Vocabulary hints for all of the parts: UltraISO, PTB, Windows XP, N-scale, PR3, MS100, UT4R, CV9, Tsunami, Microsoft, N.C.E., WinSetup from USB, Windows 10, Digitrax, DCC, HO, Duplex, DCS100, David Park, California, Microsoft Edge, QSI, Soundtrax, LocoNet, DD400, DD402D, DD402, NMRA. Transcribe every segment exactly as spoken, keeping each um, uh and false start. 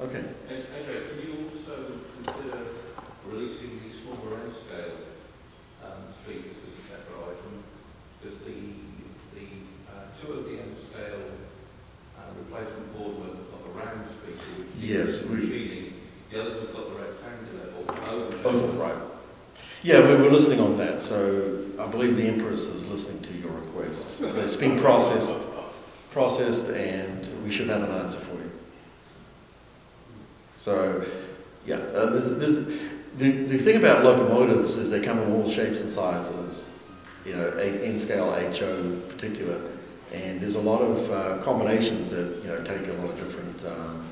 Okay. And, and can you also consider releasing the smaller N-scale um, speakers as a separate item? Because the, the uh, two of the N-scale uh, replacement board were of a round speaker, which yes, we reading. The others have got the rectangular or oval. Right. Yeah, we were listening on that. So I believe the Empress is listening to your requests. It's being processed, processed, and we should have an answer for you. So, yeah, uh, there's, there's, the, the thing about locomotives is they come in all shapes and sizes, you know, N-scale, H O in particular, and there's a lot of uh, combinations that, you know, take a lot of different um,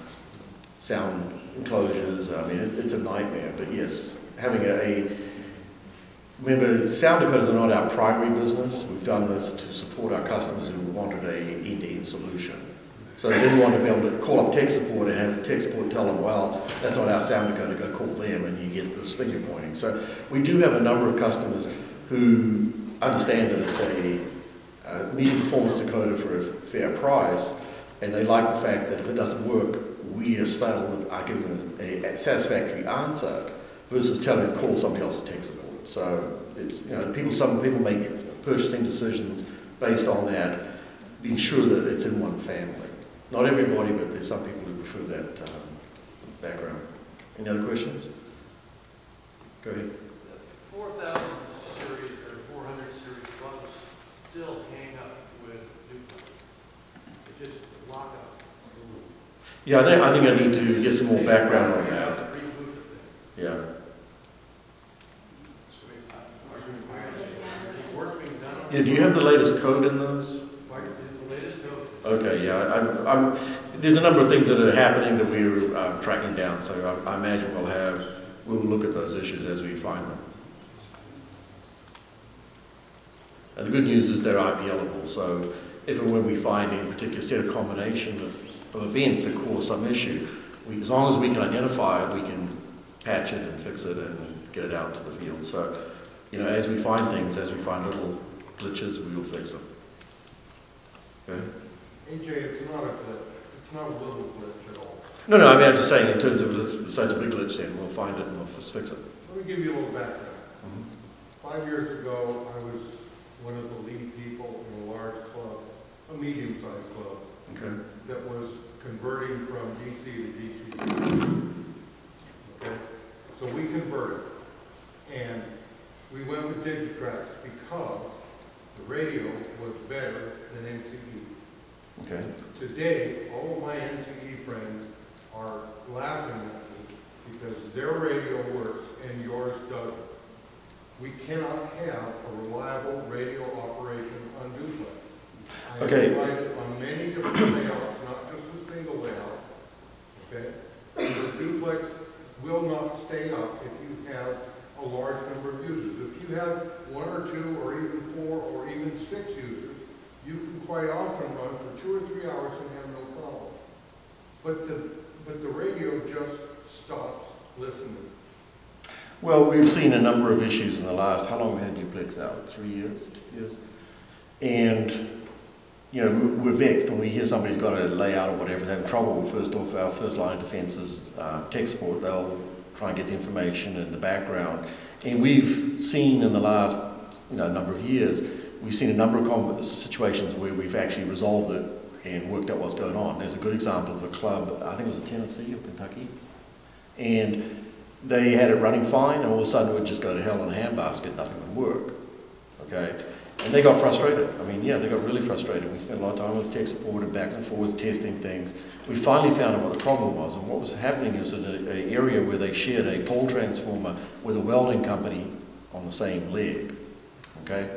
sound enclosures. I mean, it, it's a nightmare, but yes, having a, a, remember, sound decoders are not our primary business. We've done this to support our customers who wanted an end-to-end solution. So they didn't want to be able to call up tech support and have the tech support tell them, well, that's not our sound decoder, go call them, and you get this finger pointing. So we do have a number of customers who understand that it's a uh, media performance decoder for a fair price, and they like the fact that if it doesn't work, we are saddled with arguing a satisfactory answer versus telling them to call somebody else to tech support. So it's, you know, people, some people make purchasing decisions based on that, being sure that it's in one family. Not everybody, but there's some people who prefer that um, background. Any other questions? Go ahead. four thousand series or four hundred series bugs still hang up with Duplex. They just lock up. Yeah, I think I, think I need to get some more background on that. Yeah. Yeah. Do you have the latest code in those? Okay, yeah, I'm, I'm, there's a number of things that are happening that we're uh, tracking down, so I, I imagine we'll have, we'll look at those issues as we find them. And the good news is they're I P L-able, so if and when we find any particular set of combination of, of events that cause some issue, we, as long as we can identify it, we can patch it and fix it and get it out to the field. So, you know, as we find things, as we find little glitches, we will fix them. Okay? A J, it's not a glitch. It's not a little glitch at all. No, no, I mean, I'm just saying in terms of, let's say it's a big glitch, then we'll find it and we'll just fix it. Let me give you a little background. Mm-hmm. Five years ago, I was one of the lead people in a large club, a medium-sized club, okay, that was converting from D C to D C. Okay? So we converted. And we went with Digitrax because the radio was better than N C E. Okay. Today, all of my N C E friends are laughing at me because their radio works and yours doesn't. We cannot have a reliable radio operation on Duplex. I okay. have tried it on many different layouts, not just a single layout. Okay? The Duplex will not stay up if you have a large number of users. If you have one or two or even four or even six users, you can quite often run for two or three hours and have no problem. But the, but the radio just stops listening. Well, we've seen a number of issues in the last, how long we had Duplex out? Three years? Two years? And, you know, we're vexed when we hear somebody's got a layout or whatever, they're having trouble. First off, our first line of defense is uh, tech support. They'll try and get the information in the background. And we've seen in the last, you know, number of years, we've seen a number of situations where we've actually resolved it and worked out what's going on. There's a good example of a club, I think it was in Tennessee or Kentucky, and they had it running fine, and all of a sudden it would just go to hell in a handbasket, nothing would work, okay? And they got frustrated. I mean, yeah, they got really frustrated. We spent a lot of time with tech support and back and forth testing things. We finally found out what the problem was, and what was happening is in an area where they shared a pole transformer with a welding company on the same leg, okay?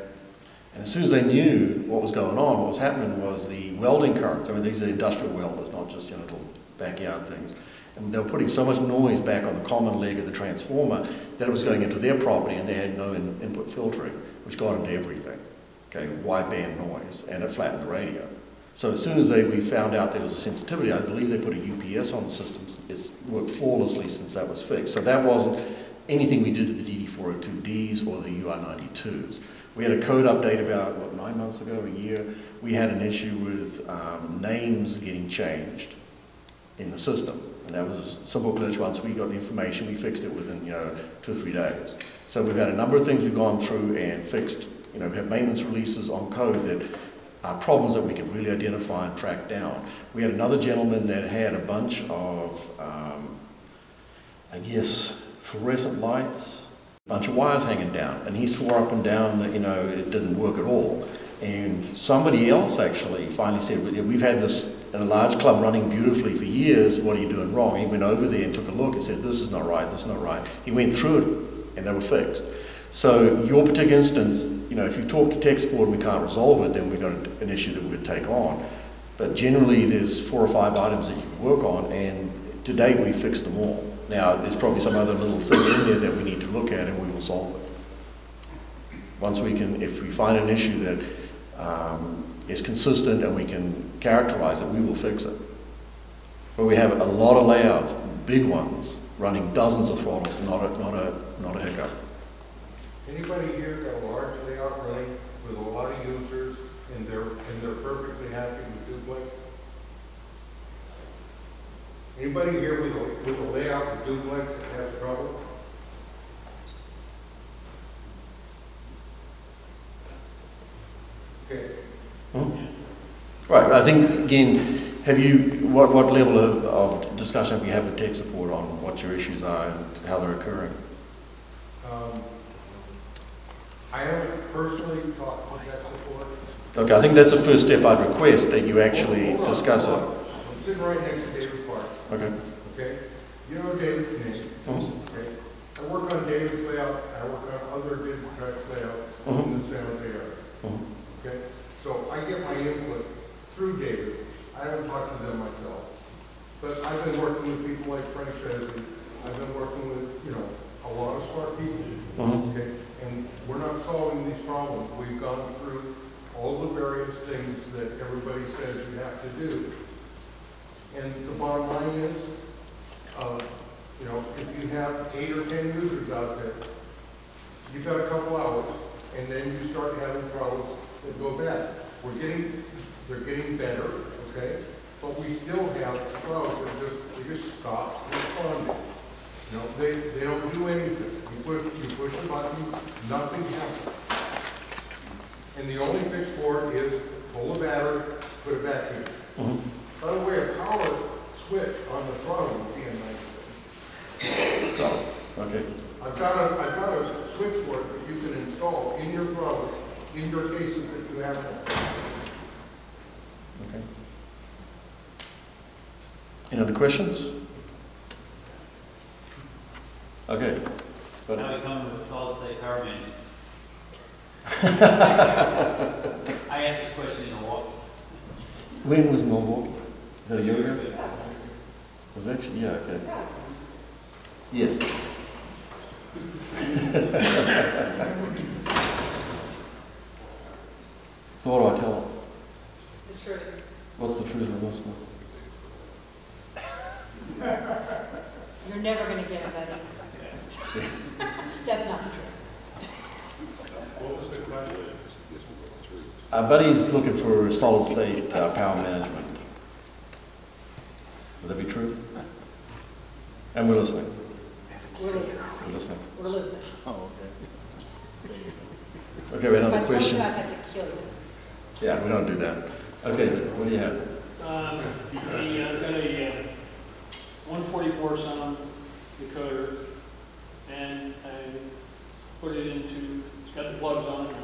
And as soon as they knew what was going on, what was happening was the welding currents, I mean, these are industrial welders, not just, you know, little backyard things. And they were putting so much noise back on the common leg of the transformer that it was going into their property, and they had no in input filtering, which got into everything, okay, wideband noise, and it flattened the radio. So as soon as they, we found out there was a sensitivity, I believe they put a U P S on the systems. It's worked flawlessly since that was fixed. So that wasn't anything we did to the D D four oh two Ds or the U R ninety-twos. We had a code update about, what, nine months ago, a year. We had an issue with um, names getting changed in the system. And that was a simple glitch. Once we got the information, we fixed it within, you know, two or three days. So we've had a number of things we've gone through and fixed. You know, we have maintenance releases on code that are problems that we can really identify and track down. We had another gentleman that had a bunch of, um, I guess, fluorescent lights, a bunch of wires hanging down, and he swore up and down that, you know, it didn't work at all. And somebody else actually finally said, we've had this in a large club running beautifully for years, what are you doing wrong? He went over there and took a look and said, this is not right, this is not right. He went through it and they were fixed. So your particular instance, you know, if you talk to tech support and we can't resolve it, then we've got an issue that we would take on. But generally there's four or five items that you can work on, and today we fixed them all. Now there's probably some other little thing in there that we need to look at and we will solve it. Once we can, if we find an issue that um, is consistent and we can characterize it, we will fix it. But we have a lot of layouts, big ones, running dozens of throttles, not a, not a, not a hiccup. Anybody here got a large layout running with a lot of users and they're, and they're perfectly happy with Duplex? Anybody here with a, with a layout with Duplex that has trouble? Okay. Mm-hmm. Right, I think, again, have you, what, what level of, of discussion have you had with tech support on what your issues are and how they're occurring? Um, I haven't personally talked with tech support. Okay, I think that's the first step I'd request, that you actually hold on, discuss hold on. it. I'm sitting right next to David Park. Okay. Okay? You know David's name. Mm-hmm. Okay? I work on David's layout, I work on other Digitrax layouts mm-hmm. in the San Jose area. Mm-hmm. Okay? So I get my input through David. I haven't talked to them myself. But I've been working with people like Frank says, and I've been working with, you know, a lot of smart people. Mm-hmm. Okay? And we're not solving these problems. We've gone through all the various things that everybody says you have to do. And the bottom line is, uh, you know, if you have eight or ten users out there, you've got a couple hours, and then you start having problems that go bad. We're getting, they're getting better, okay? But we still have problems that just, they just stop responding. You know, they, they don't do anything. You push, you push a button, nothing happens. And the only fix for it is pull a battery, put it back in. Mm-hmm. By the way, a power switch on the throttle would be a nice thing. Oh, okay. I've got a, I've got a switchboard that you can install in your throttle, in your cases that you have. Okay. Any other questions? Okay. But now we come with a solid state power management. I asked this question in a walk. When was Milwaukee? Is that a year ago? Was that? Yeah, okay. Yes. So, what do I tell them? The truth. What's the truth in this one? You're never going to get it that easy. That's not the truth. What was the question? Our buddy's looking for solid state uh, power management. Would that be truth? And we're listening. We're listening. We're listening. We're listening. Oh, okay. Okay, we have another question. I had to kill you. Yeah, we don't do that. Okay, what do you have? Um, the, I've got a uh, one forty-four sound decoder, and I put it into, it's got the plugs on it,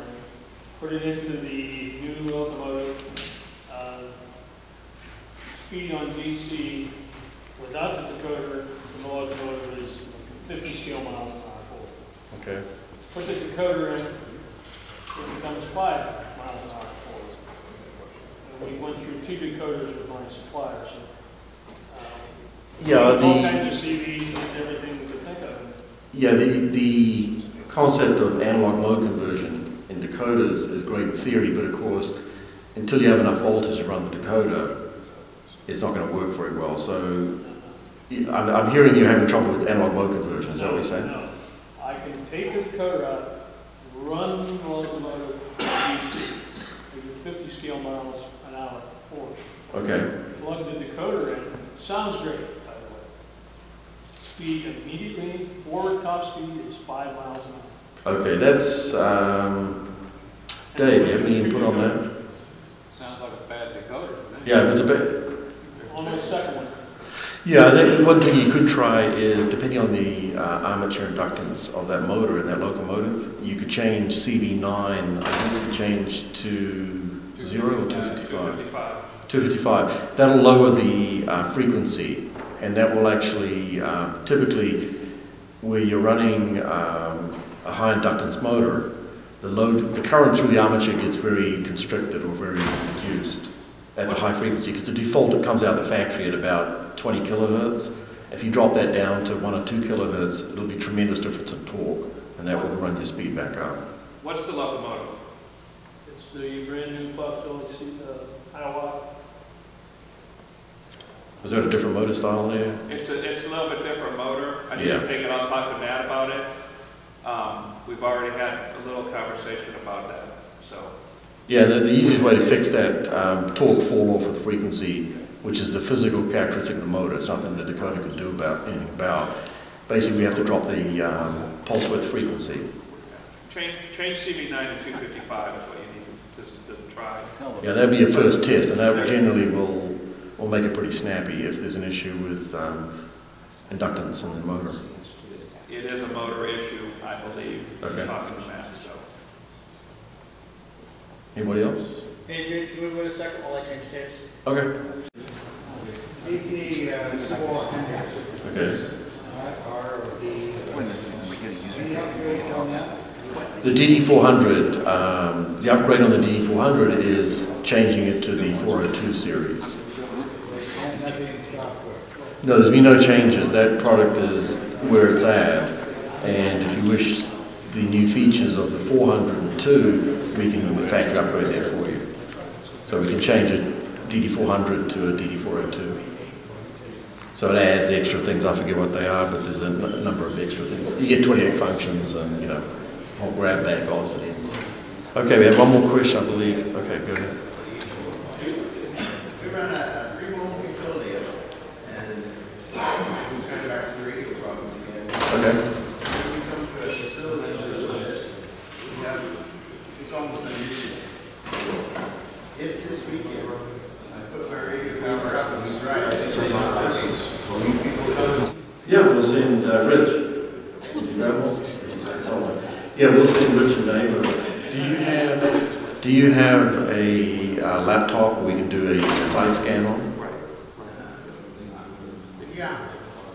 put it into the new locomotive. Uh, speed on D C without the decoder, the locomotive is fifty scale miles an hour forward. Okay. Put the decoder in, it becomes five miles an hour forward. And we went through two decoders with my supplier. So, um, yeah, the, all kinds of C Vs and everything we could think of. Yeah, the, the concept of analog mode conversion in decoders is great in theory, but of course, until you have enough voltage to run the decoder, it's not going to work very well. So. I'm, I'm hearing you're having trouble with analog mode conversion, is no, that what you're saying? No. I can take the decoder out, run the locomotive at fifty scale miles an hour forward. Okay. Plug the decoder in. Sounds great, by the way. speed immediately. Forward top speed is five miles an hour. Okay, that's, um, Dave, you have any input on that? Sounds like a bad decoder. Yeah, it's a bit. On the second one. Yeah, one thing you could try is, depending on the uh, armature inductance of that motor and that locomotive, you could change C V nine, I think you could change to zero or two fifty-five. two fifty-five. That'll lower the uh, frequency, and that will actually, uh, typically, where you're running um, a high inductance motor, the load, the current through the armature gets very constricted or very reduced at the high frequency, because the default, it comes out of the factory at about twenty kilohertz. If you drop that down to one or two kilohertz, it'll be tremendous difference in torque, and that will run your speed back up. What's the locomotive? It's the brand new Foxville uh, Iowa. Is there a different motor style there? It's a, it's a little bit different motor. I need yeah. to take it on talk to Matt about it. Um, we've already had a little conversation about that, so. Yeah, the, the easiest way to fix that um, torque fall off with frequency, which is the physical characteristic of the motor, it's nothing that Dakota could do about anything about. Basically, we have to drop the um, pulse width frequency. Change, change C V nine to two fifty-five is what you need to, to try. Yeah, that'd be a first test, and that generally will will make it pretty snappy if there's an issue with um, inductance on the motor. It is a motor issue, I believe. Okay. Anybody else? Hey, Jay, can you move on a second while I change tapes? Okay. D D four hundred. Okay. The D D four hundred, um, the upgrade on the D D four hundred is changing it to the four oh two series. No, there's been no changes. That product is where it's at. And if you wish the new features of the four oh two, we can in fact upgrade there for you. So we can change a D D four hundred to a D D four oh two. So it adds extra things, I forget what they are, but there's a n number of extra things. You get twenty-eight functions and, you know, whole grab bag odds and ends. Okay, we have one more question, I believe. Okay, go ahead. We run a three-mode utility and we send back to the radio problem again. Okay. Yeah, we'll send uh, Rich. Yeah, we'll send Rich and Dave over. Do you have Do you have a uh, laptop we can do a site scan on? Yeah.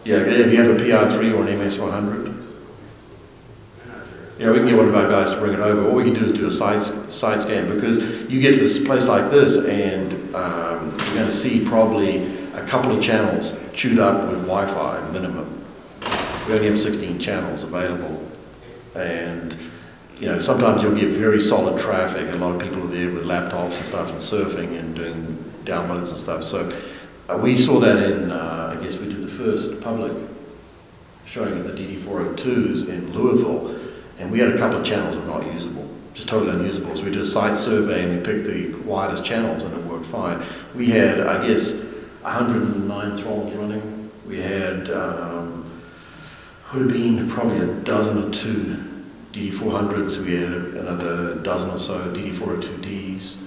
Yeah. If you have a P R three or an M S one hundred. Yeah, we can get one of our guys to bring it over. What we can do is do a side side scan, because you get to this place like this, and um, you're going to see probably a couple of channels chewed up with Wi-Fi minimum. We only have sixteen channels available, and you know sometimes you'll get very solid traffic. A lot of people are there with laptops and stuff and surfing and doing downloads and stuff. So uh, we saw that in uh, I guess we did the first public showing of the D D four oh twos in Louisville, and we had a couple of channels that were not usable. Just totally unusable. So we did a site survey and we picked the widest channels and it worked fine. We had, I guess, one hundred and nine throbs running. We had, um, would have been probably a dozen or two D D four hundreds. We had another dozen or so D D four oh two Ds.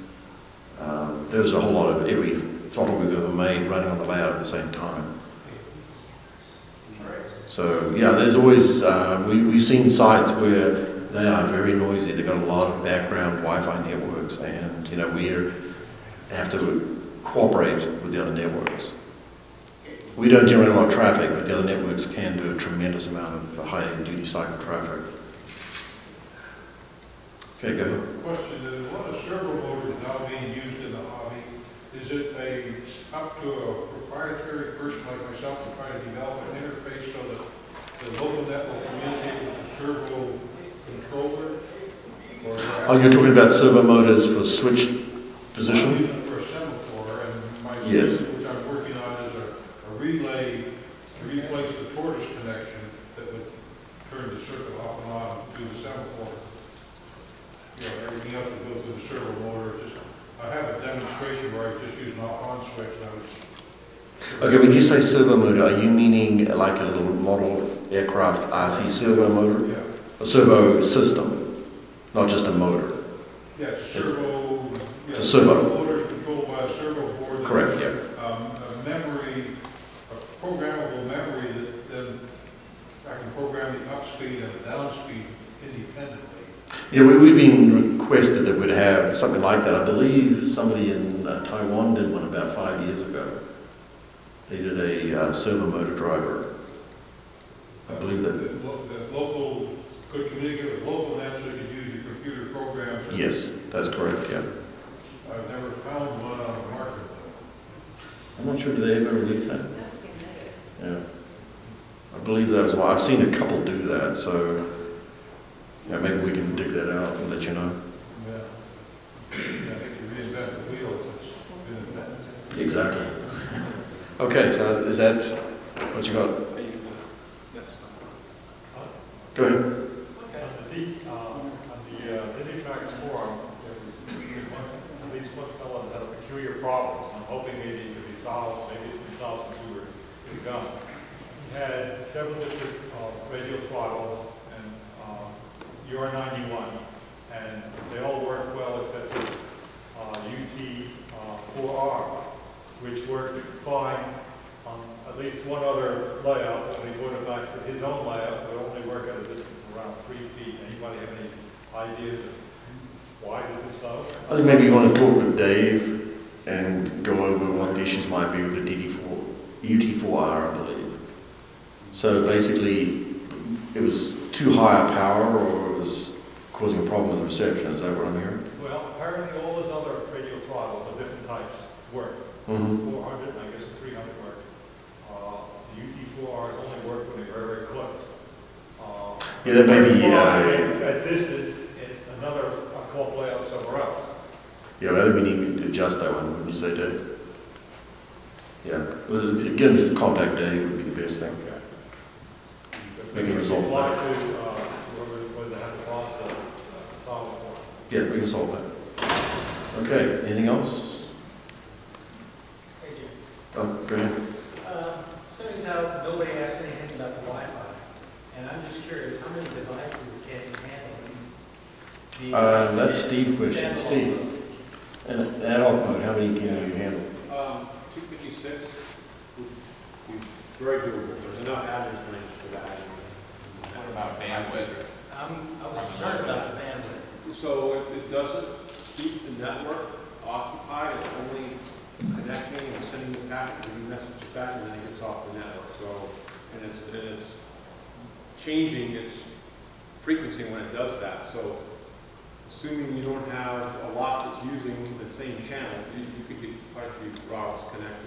Um, there was a whole lot of every throttle we've ever made running on the layout at the same time. So yeah, there's always, uh, we, we've seen sites where they are very noisy. They've got a lot of background Wi-Fi networks, and you know, we have to cooperate with the other networks. We don't generate a lot of traffic, but the other networks can do a tremendous amount of high-duty cycle traffic. Okay, go ahead. Question is, what a servo motor is now being used in the hobby, is it a, up to a proprietary person like myself to try to develop an interface so that the local net will communicate with the servo controller? Or oh, you're talking about servo motors for switch position? Yes. Which I'm working on is a, a relay to replace the tortoise connection that would turn the circuit off and on to the semaphore. You know, everything else would go through the servo motor. Just, I have a demonstration where I just used an off-on switch and I was Okay, when you say servo motor, are you meaning like a little model aircraft R C servo motor? Yeah. A servo system, not just a motor. Yeah, it's a servo. It's, yeah, it's a servo. The motor is controlled by a servo board. Correct, yeah. Um, a memory, a programmable memory that then I can program the up speed and the down speed independently. Yeah, we, we've been requested that we'd have something like that. I believe somebody in uh, Taiwan did one about five years ago. They did a uh, servo motor driver. I believe that. The, the local could communicate with LocoNet, so you could use your computer programs. Yes, that's correct, yeah. I've never found one on the market. I'm not sure, do they ever release that? Yeah. I believe that was why. I've seen a couple do that, so yeah, maybe we can dig that out and let you know. Yeah. I think you reinvent the wheels. It's been exactly. Okay, so is that what you got? Go ahead. Okay, the leads on the uh, Digitrax forum, at least one fellow had a peculiar problem. I'm hoping maybe it could be solved, maybe it could be solved since we were pretty dumb. He had several different uh, radio throttles and um, U R ninety-ones, and they all worked well except for uh, U T four R. Which worked fine on at least one other layout. When he brought it back to his own layout, it would only work at a distance of around three feet. Anybody have any ideas of why this is so? I think maybe you want to talk with Dave and go over what the issues might be with the D D four, U T four R, I believe. So basically, it was too high a power, or it was causing a problem with the reception. Is that what I'm hearing? Well, apparently all those other radio throttles of different types work. Mm-hmm. four hundred, I guess three hundred work. Uh, the U T four Rs only work when they're very, very close. Uh, yeah, that may be uh, at distance in another call layout somewhere else. Yeah, I think we need to adjust that one, wouldn't you say, Dave? Yeah, well, again, just contact Dave would be the best thing. Okay. We can resolve that. To, uh, where, where they have to lost, uh, solve it. Yeah, we can solve that. Okay, anything else? Oh, go ahead. Uh, Something's out, nobody asked anything about the Wi-Fi. And I'm just curious, how many devices can you handle? Uh, that's Steve's question. Steve, an adult mode, how many can you handle? Um, two fifty-six is very doable. There's enough average range for that. What about bandwidth? I'm, I was concerned about the bandwidth. So if it doesn't keep the network occupied, it's only connecting and sending the packet, and you message it back, and then it gets off the network. So, and it's, and it's changing its frequency when it does that. So, assuming you don't have a lot that's using the same channel, you, you could get quite a few routes connected.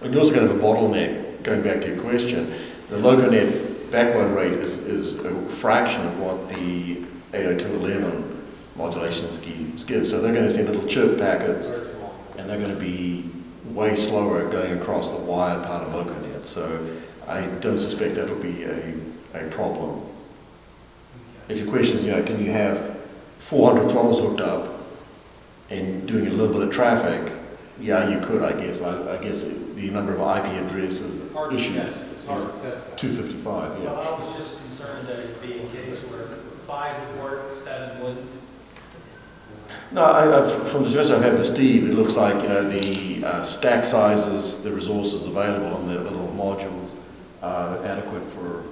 Well, you're also going to have a bottleneck, going back to your question. The LocoNet backbone rate is, is a fraction of what the eight oh two dot eleven modulation schemes give. So, they're going to send little chirp packets. And they're going to be way slower going across the wired part of LocoNet, so I don't suspect that'll be a, a problem. Okay. If your question is, you know, can you have four hundred throttles hooked up and doing a little bit of traffic? Yeah, you could, I guess. But I guess the number of I P addresses issue is two fifty-five. Yeah. Well, I was just concerned that it'd be a case where five would work, seven wouldn't. No, I, I, from the discussion I've had with Steve, it looks like, you know, the uh, stack sizes, the resources available on the little modules are adequate for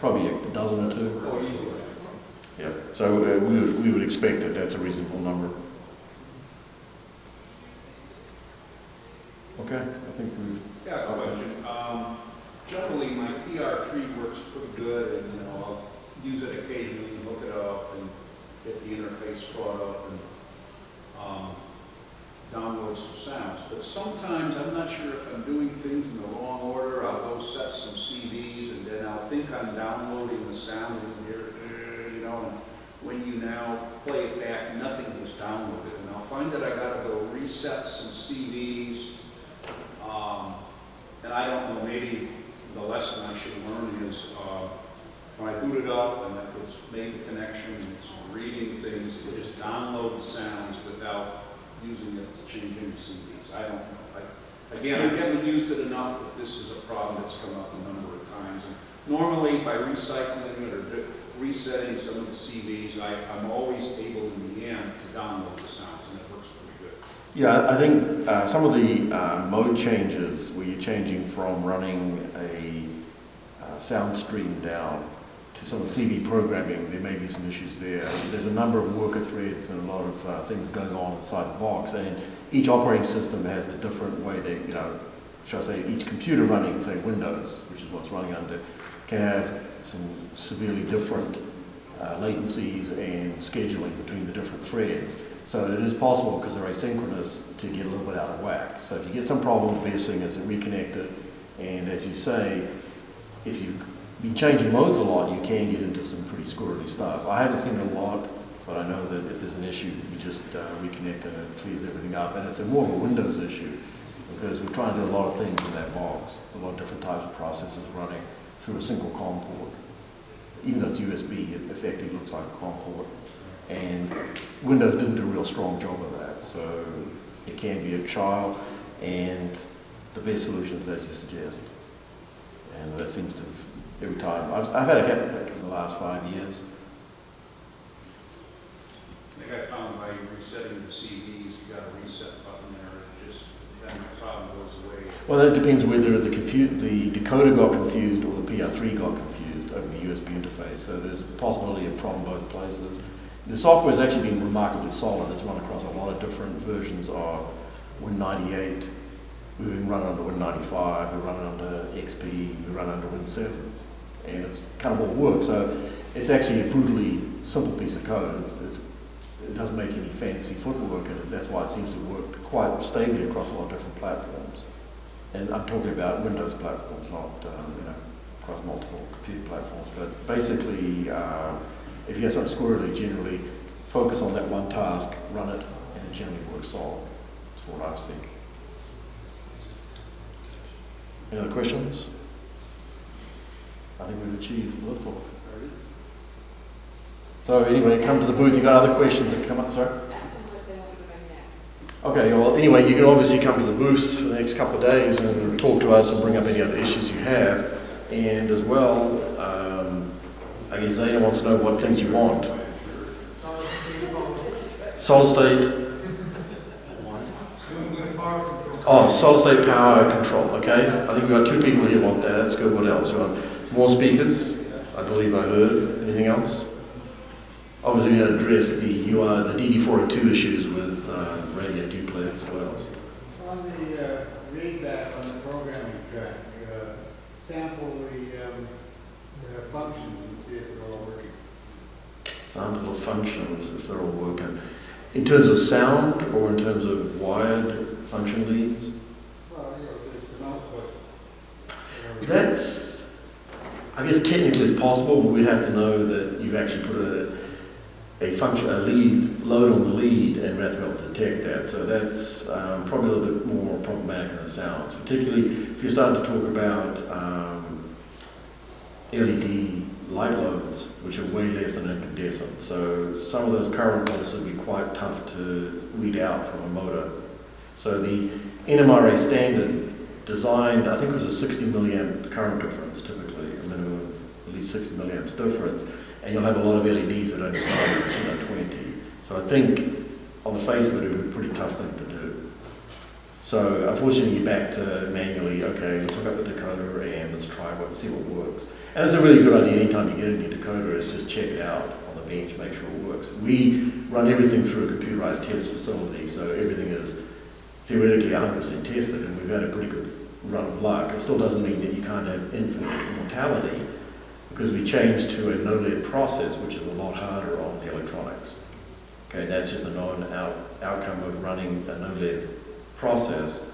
probably a dozen or two. Oh, yeah. Yeah. So uh, we, would, we would expect that that's a reasonable number. Okay. I think we've... Yeah, a question. Um, generally, my P R three works pretty good, and, you know, I'll use it occasionally and look it up and get the interface stored up and um, download some sounds. But sometimes I'm not sure if I'm doing things in the wrong order. I'll go set some C Ds and then I'll think I'm downloading the sound and hear, you know, and when you now play it back, nothing was downloaded. And I'll find that I gotta go reset some C Ds. Um, and I don't know, maybe the lesson I should learn is uh, when I boot it up and I could make the connection and it's reading things, it just download the sounds without using it to change into C Ds. I don't know. I, I Again, I haven't used it enough, but this is a problem that's come up a number of times. And normally, by recycling it or resetting some of the C Vs, I, I'm always able in the end to download the sounds, and it works pretty good. Yeah, I think uh, some of the uh, mode changes where you're changing from running a uh, sound stream down to some of the C V programming, there may be some issues there. There's a number of worker threads and a lot of uh, things going on inside the box, and each operating system has a different way they, you know, shall I say, each computer running, say Windows, which is what's running under, can have some severely different uh, latencies and scheduling between the different threads. So it is possible, because they're asynchronous, to get a little bit out of whack. So if you get some problem, the best thing is to reconnect it, and as you say, if you be changing modes a lot, you can get into some pretty squirrely stuff. I haven't seen it a lot, but I know that if there's an issue, you just uh, reconnect and it clears everything up. And it's a more of a Windows issue, because we're trying to do a lot of things in that box, a lot of different types of processes running through a single COM port. Even though it's U S B, it effectively looks like a COM port. And Windows didn't do a real strong job of that, so it can be a trial, and the best solution is as you suggest. And that seems to, every time, I've, I've had a gap in the last five years. I think I found by resetting the C Vs, you got a reset button there, and just then the problem goes away. Well, that depends whether the, the decoder got confused or the P R three got confused over the U S B interface. So there's a possibility of problem both places. The software has actually been remarkably solid. It's run across a lot of different versions of Win ninety-eight. We run under Win ninety-five, we run under X P, we run under Win seven. And it's kind of all work. So it's actually a brutally simple piece of code. It's, it's, it doesn't make any fancy footwork, and that's why it seems to work quite stably across a lot of different platforms. And I'm talking about Windows platforms, not um, you know, across multiple computer platforms. But basically, uh, if you have something squirrely, generally focus on that one task, run it, and it generally works solid. That's what I've seen. Any other questions? I think we've achieved a little. So anyway, come to the booth. You've got other questions that come up, sorry? Okay, well anyway, you can obviously come to the booth for the next couple of days and talk to us and bring up any other issues you have. And as well, um, I guess Zayna wants to know what things you want. Solid state. Oh, solid state power control, okay. I think we've got two people here who want that. That's good. What else? We want more speakers, I believe I heard. Anything else? Obviously, we going to address the U R, the D D four oh two issues with uh, radio duplex. What else? On the uh, readback on the programming track, uh, sample the, um, the functions and see if they're all working. Sample the functions if they're all working. In terms of sound or in terms of wired function leads? Well, yeah, there's an output. That's. I guess technically it's possible, but we'd have to know that you've actually put a, a function, a lead, load on the lead, and we'd have to be able to detect that. So that's um, probably a little bit more problematic than it sounds, particularly if you're starting to talk about um, L E D light loads, which are way less than incandescent. So some of those current loads would be quite tough to read out from a motor. So the N M R A standard designed, I think it was a sixty milliamp current difference typically. sixty milliamps difference, and you'll have a lot of L E Ds that only charge, you know, twenty. So I think, on the face of it, it would be a pretty tough thing to do. So unfortunately, you're back to manually, okay, let's look up the decoder and let's try what and see what works. And it's a really good idea anytime you get a new decoder is just check it out on the bench, make sure it works. We run everything through a computerized test facility, so everything is theoretically one hundred percent tested, and we've had a pretty good run of luck. It still doesn't mean that you can't have infinite mortality, because we changed to a no-lead process, which is a lot harder on the electronics. Okay, that's just a known out outcome of running a no-lead process.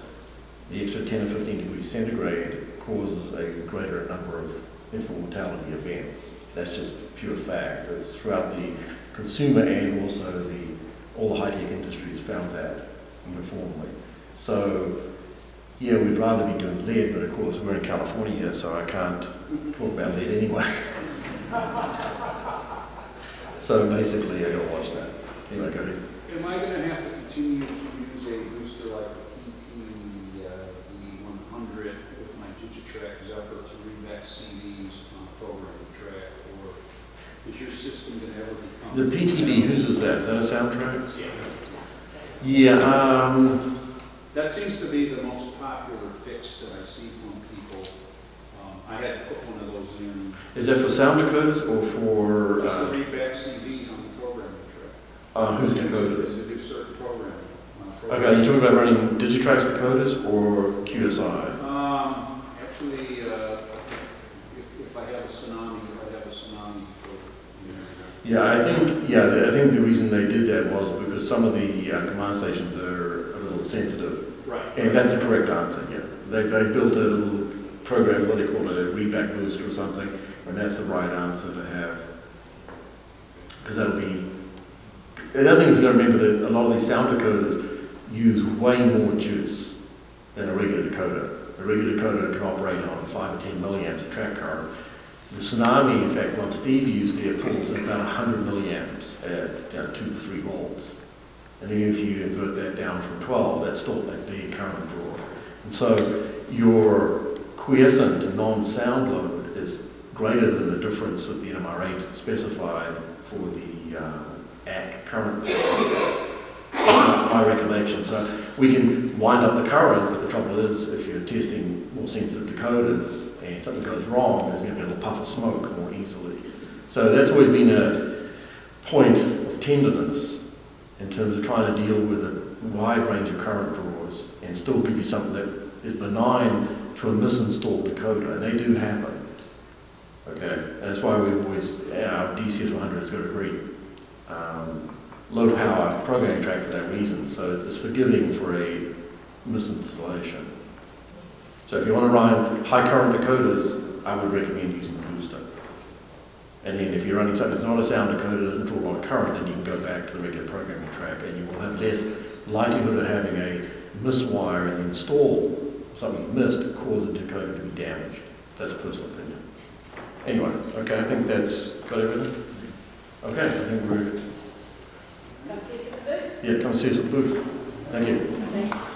The extra ten or fifteen degrees centigrade causes a greater number of infant mortality events. That's just pure fact. It's throughout the consumer and also the all the high-tech industries found that uniformly. So. Yeah, we'd rather be doing lead, but of course we're in California here, so I can't talk about lead anyway. So basically, I gotta watch that. Anyway, go ahead. Am I gonna have to continue to use a booster like the P T B The P T B, whose is that? Is that a Soundtrax? Yeah. Yeah. Um, that seems to be the most popular fix that I see from people. Um, I had to put one of those in. Is that for sound decoders or for? Just uh, to read back C Ds on the programming track. Uh, who's decoded? It's to do certain programming. programming. Okay, are you talking about running Digitrax decoders or Q S I? Um, actually, uh, if, if I have a Tsunami, if I have a Tsunami for, you know, yeah, I think yeah, the, I think the reason they did that was because some of the uh, command stations are a little sensitive, right? And that's the correct answer. Yeah, they they built a little program, what they call a readback booster or something, and that's the right answer to have, because that'll be. Another thing is going to remember that a lot of these sound decoders use way more juice than a regular decoder. A regular decoder can operate on five or ten milliamps of track current. The Tsunami, in fact, once Steve used it, pulls at about one hundred milliamps at uh, two to three volts. And even if you invert that down from twelve, that's still like the current draw. And so your quiescent non-sound load is greater than the difference that the N M R A specified for the uh, A C current. My recollection. So we can wind up the current, but the trouble is if you're testing more sensitive decoders, and something goes wrong, there's going to be a little puff of smoke more easily. So that's always been a point of tenderness in terms of trying to deal with a wide range of current draws and still give you something that is benign to a misinstalled decoder, and they do happen. Okay, and that's why we've always, our D C S one hundred has got a great um, low power programming track for that reason, so it's forgiving for a misinstallation. So if you want to run high current decoders, I would recommend using a booster. And then if you're running something that's not a sound decoder, doesn't draw a lot of current, then you can go back to the regular programming track and you will have less likelihood of having a miswire and install something missed cause the decoder to be damaged. That's a personal opinion. Anyway, okay, I think that's got everything. Okay, I think we're... Come see us at the booth. Yeah, come see us at the booth. Thank you. Okay.